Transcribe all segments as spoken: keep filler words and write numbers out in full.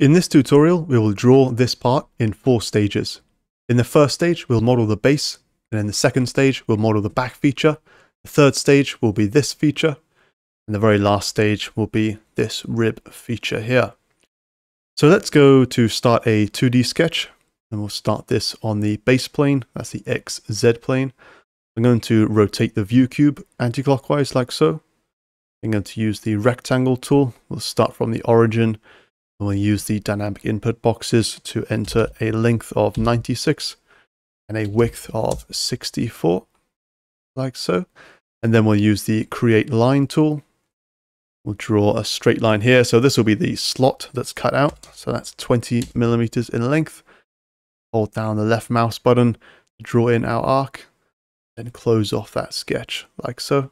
In this tutorial, we will draw this part in four stages. In the first stage, we'll model the base, and in the second stage, we'll model the back feature. The third stage will be this feature, and the very last stage will be this rib feature here. So let's go to start a two D sketch, and we'll start this on the base plane, that's the X Z plane. I'm going to rotate the view cube anti-clockwise like so. I'm going to use the rectangle tool. We'll start from the origin. We'll use the dynamic input boxes to enter a length of ninety-six and a width of sixty-four, like so. And then we'll use the create line tool. We'll draw a straight line here. So this will be the slot that's cut out. So that's twenty millimeters in length. Hold down the left mouse button to draw in our arc, then close off that sketch, like so.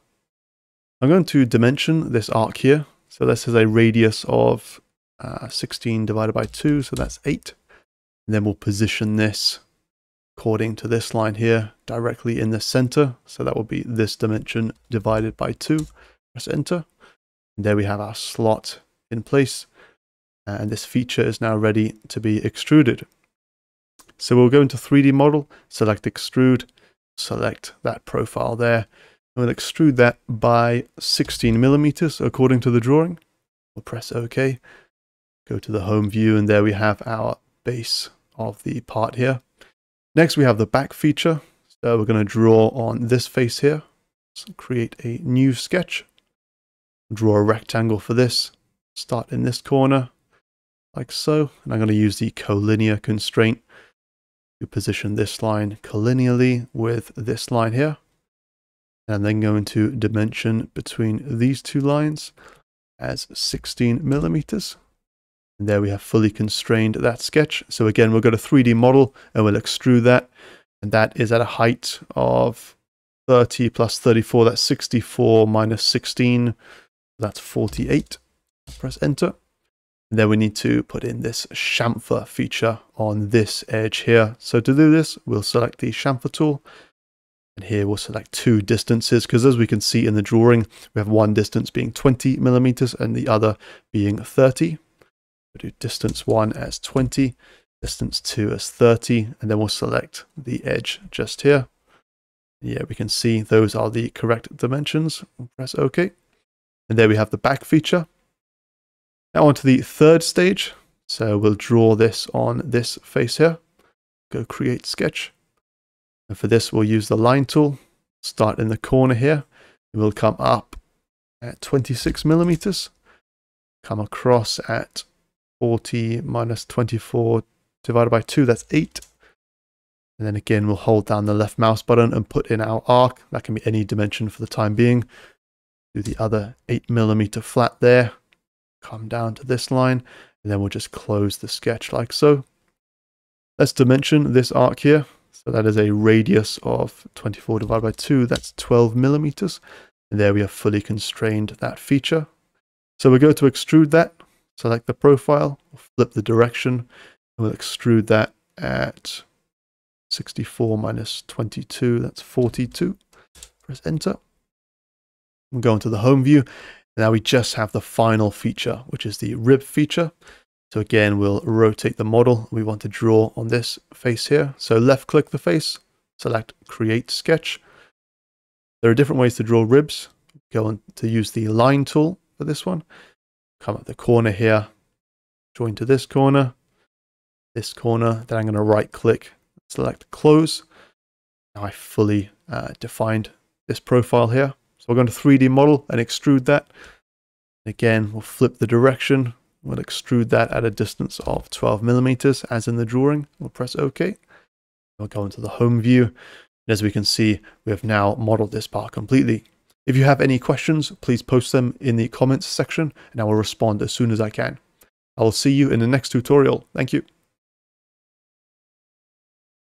I'm going to dimension this arc here. So this is a radius of Uh, sixteen divided by two, so that's eight. And then we'll position this according to this line here, directly in the center. So that will be this dimension divided by two. Press enter. And there we have our slot in place. And this feature is now ready to be extruded. So we'll go into three D model, select extrude, select that profile there. And we'll extrude that by sixteen millimeters according to the drawing. We'll press OK. Go to the home view, and there we have our base of the part here. Next, we have the back feature. So we're going to draw on this face here. So create a new sketch. Draw a rectangle for this. Start in this corner, like so. And I'm going to use the collinear constraint to position this line collinearly with this line here. And then go into dimension between these two lines as sixteen millimeters. And there we have fully constrained that sketch. So again, we'll go to three D model and we'll extrude that. And that is at a height of thirty plus thirty-four. That's sixty-four minus sixteen. That's forty-eight. Press enter. And then we need to put in this chamfer feature on this edge here. So to do this, we'll select the chamfer tool. And here we'll select two distances, because as we can see in the drawing, we have one distance being twenty millimeters and the other being thirty. We'll do distance one as twenty, distance two as thirty, and then we'll select the edge just here. Yeah, we can see those are the correct dimensions. We'll press OK. And there we have the back feature. Now onto the third stage. So we'll draw this on this face here. Go create sketch. And for this, we'll use the line tool. Start in the corner here. It will come up at twenty-six millimeters. Come across at forty minus twenty-four divided by two, that's eight. And then again, we'll hold down the left mouse button and put in our arc. That can be any dimension for the time being. Do the other eight millimeter flat there. Come down to this line, and then we'll just close the sketch like so. Let's dimension this arc here. So that is a radius of twenty-four divided by two, that's twelve millimeters. And there we have fully constrained that feature. So we go to extrude that. Select the profile, flip the direction, and we'll extrude that at sixty-four minus twenty-two, that's forty-two. Press enter. We'll go into the home view. Now we just have the final feature, which is the rib feature. So again, we'll rotate the model. We want to draw on this face here. So left click the face, select create sketch. There are different ways to draw ribs. Go on to use the line tool for this one. Come at the corner here, join to this corner, this corner, then I'm going to right click, select close. Now I fully uh, defined this profile here. So we're going to three D model and extrude that. Again, we'll flip the direction. We'll extrude that at a distance of twelve millimeters as in the drawing. We'll press OK. We'll go into the home view. And as we can see, we have now modeled this part completely. If you have any questions, please post them in the comments section and I will respond as soon as I can. I will see you in the next tutorial. Thank you.